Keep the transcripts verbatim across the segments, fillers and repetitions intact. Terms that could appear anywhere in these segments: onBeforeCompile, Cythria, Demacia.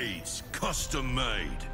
blades, custom made.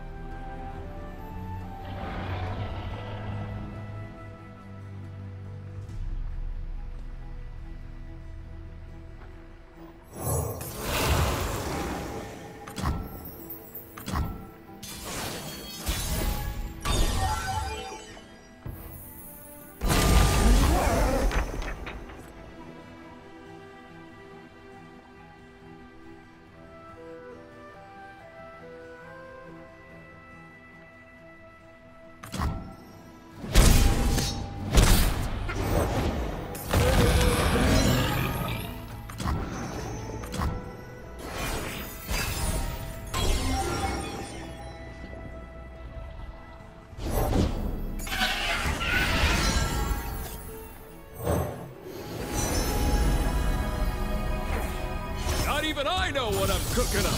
Even I know what I'm cooking up.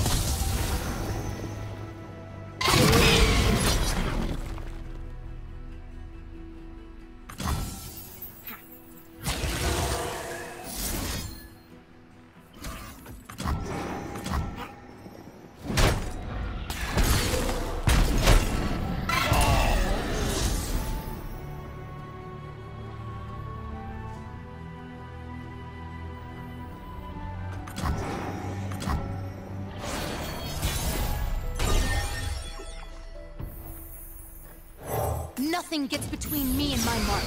Nothing gets between me and my mark.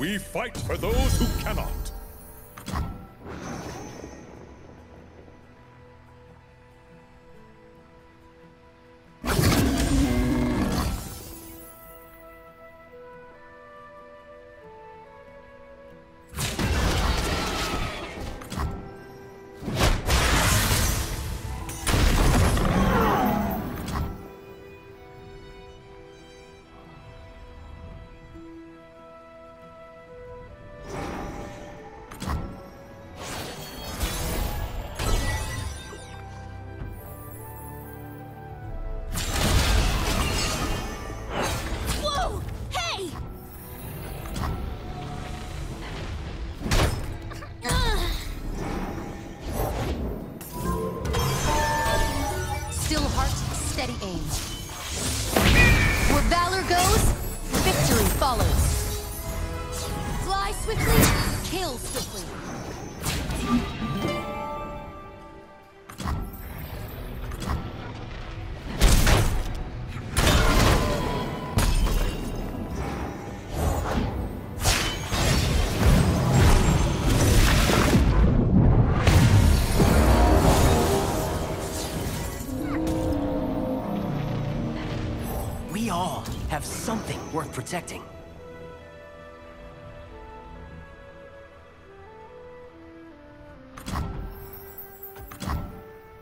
We fight for those who cannot. We all have something worth protecting.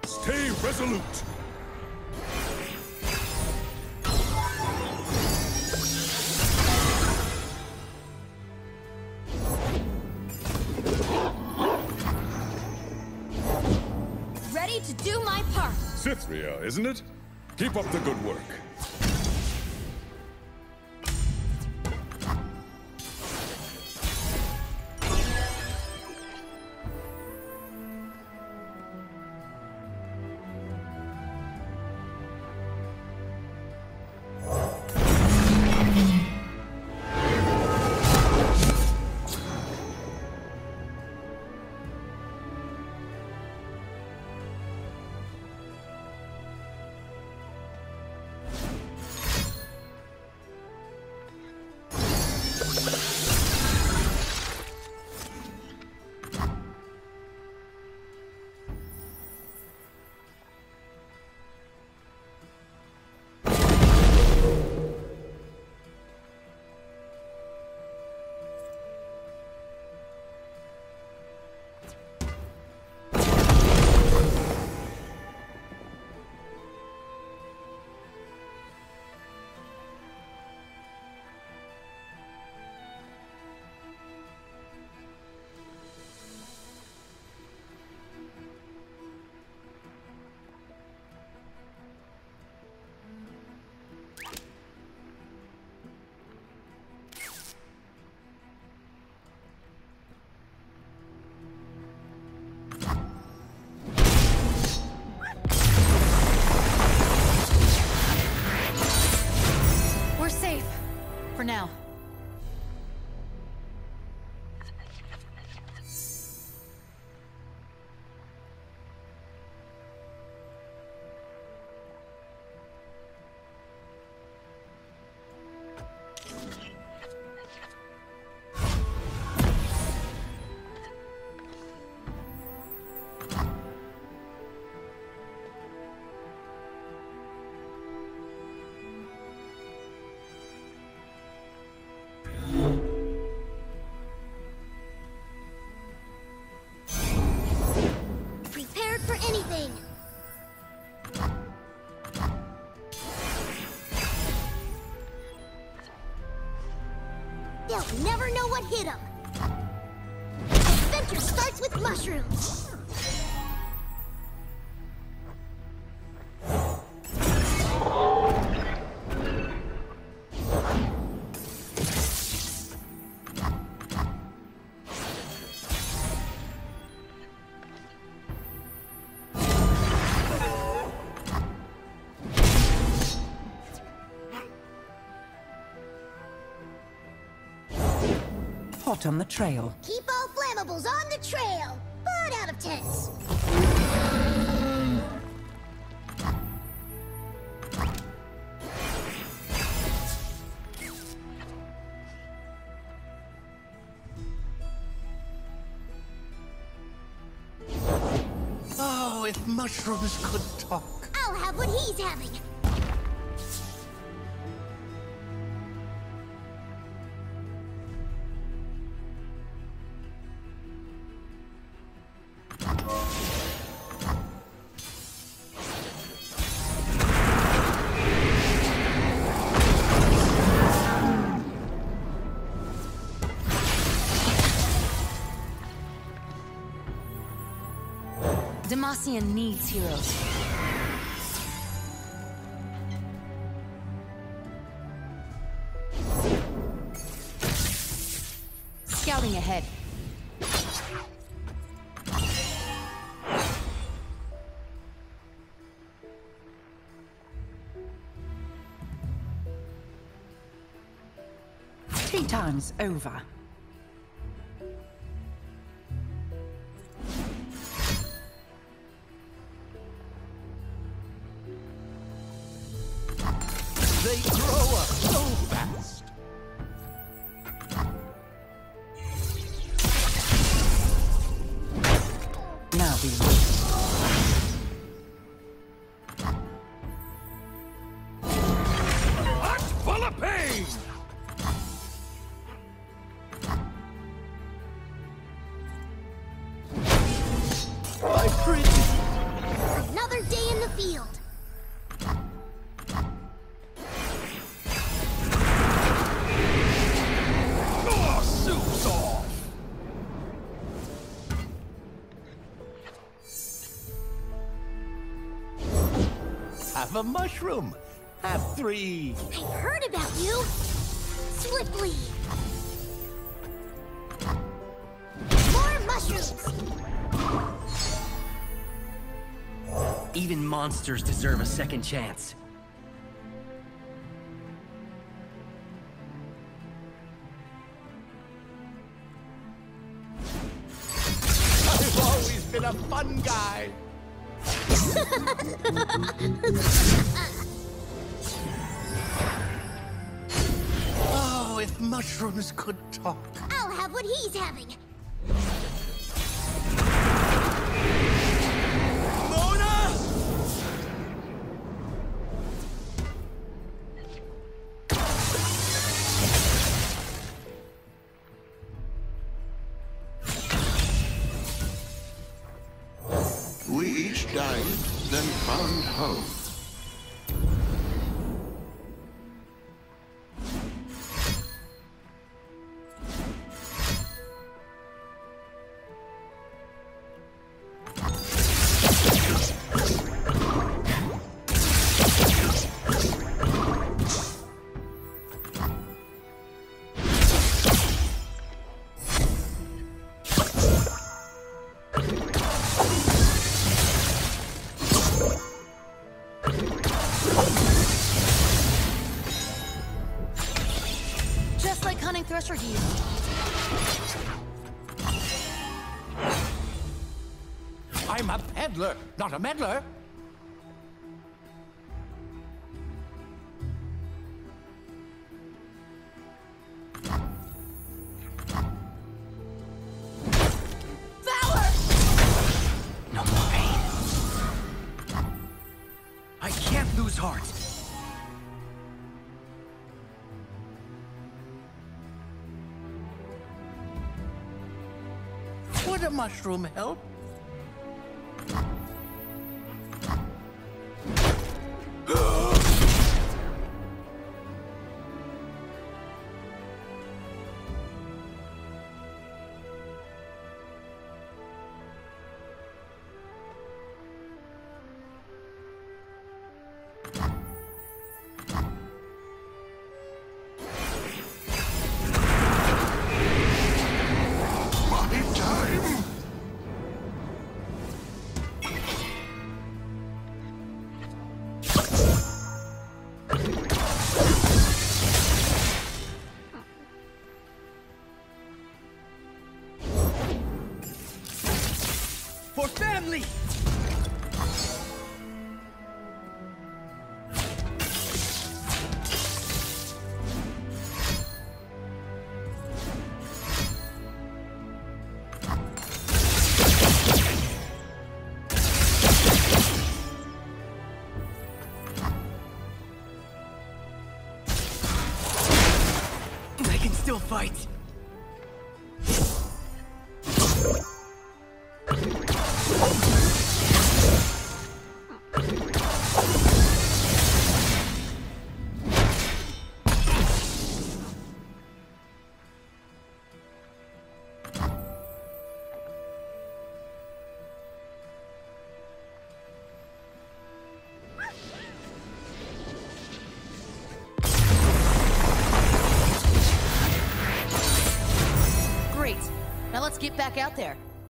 Stay resolute! Ready to do my part! Cythria, isn't it? Keep up the good work. Now. They'll never know what hit them. Adventure starts with mushrooms. On the trail. Keep all flammables on the trail, but out of tents. Oh, if mushrooms could talk. I'll have what he's having. Demacia needs heroes. Scouting ahead. Three times over. They grow up so fast. Now be ready. have a mushroom. Have three. I heard about you. Swiftly. More mushrooms. Even monsters deserve a second chance. I've always been a fun guy. Oh, if mushrooms could talk. I'll have what he's having. Thresher to you. I'm a peddler, not a meddler. Valor! No more pain. I can't lose heart. Would a mushroom help? For family! I can still fight! Get back out there.